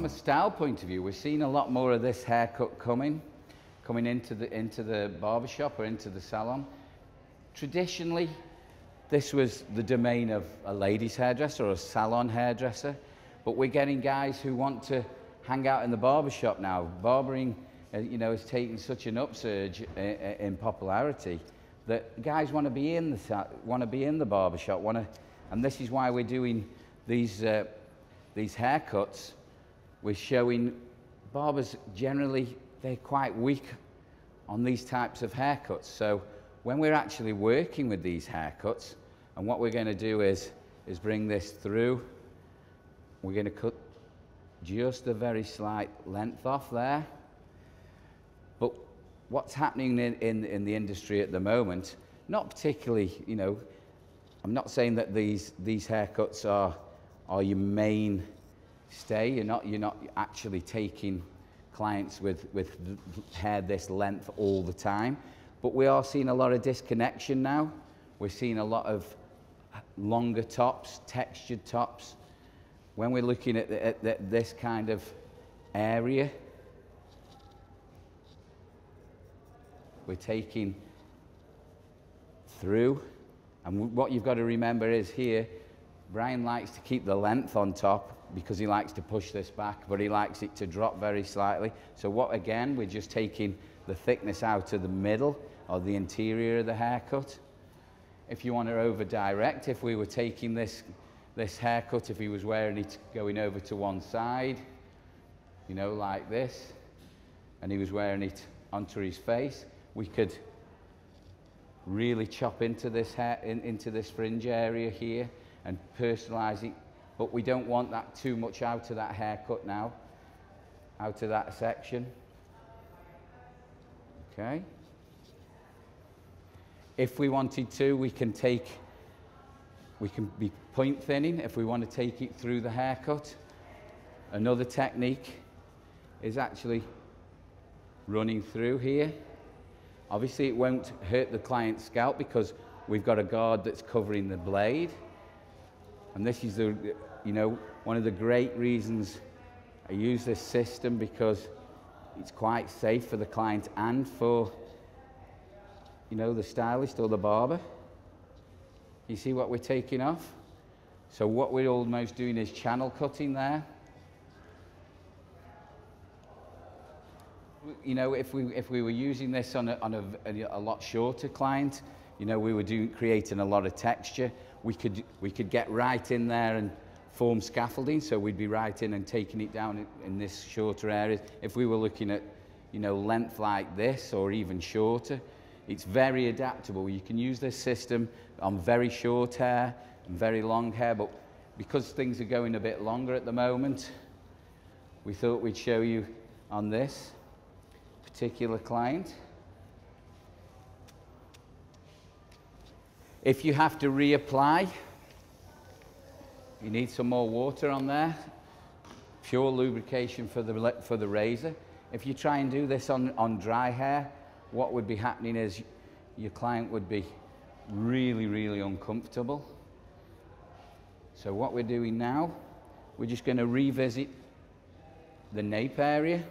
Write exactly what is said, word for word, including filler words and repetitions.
from a style point of view, we're seeing a lot more of this haircut coming, coming into the, into the barbershop or into the salon. Traditionally, this was the domain of a ladies' hairdresser or a salon hairdresser, but we're getting guys who want to hang out in the barbershop now. Barbering, uh, you know, has taken such an upsurge in, in popularity that guys want to be in the want to be in the barbershop. Want to, and this is why we're doing these uh, these haircuts. We're showing barbers generally they're quite weak on these types of haircuts. So when we're actually working with these haircuts, and what we're going to do is is bring this through. We're going to cut just a very slight length off there. But what's happening in, in, in the industry at the moment, not particularly, you know, I'm not saying that these, these haircuts are, are your main stay. You're not, you're not actually taking clients with, with hair this length all the time. But we are seeing a lot of disconnection now. We're seeing a lot of longer tops, textured tops. When we're looking at, the, at the, this kind of area, we're taking through. And what you've got to remember is here, Brian likes to keep the length on top because he likes to push this back, but he likes it to drop very slightly. So what, again, we're just taking the thickness out of the middle or the interior of the haircut. If you want to over-direct, if we were taking this this haircut, if he was wearing it going over to one side, you know, like this, and he was wearing it onto his face, we could really chop into this hair, in, into this fringe area here and personalize it, but we don't want that too much out of that haircut now, out of that section. Okay. If we wanted to, we can take, we can be point thinning if we want to take it through the haircut. Another technique is actually running through here. Obviously it won't hurt the client's scalp because we've got a guard that's covering the blade. And this is the, you know, one of the great reasons I use this system, because it's quite safe for the client and for, you know, the stylist or the barber. You see what we're taking off? So what we're almost doing is channel cutting there. You know, if we if we were using this on a, on a, a lot shorter client, you know, we were doing creating a lot of texture. We could we could get right in there and form scaffolding. So we'd be right in and taking it down in, in this shorter area. If we were looking at, you know, length like this or even shorter. It's very adaptable. You can use this system on very short hair and very long hair, but because things are going a bit longer at the moment, we thought we'd show you on this particular client. If you have to reapply, you need some more water on there, pure lubrication for the, for the razor. If you try and do this on, on dry hair, what would be happening is your client would be really, really uncomfortable. So what we're doing now, we're just going to revisit the nape area.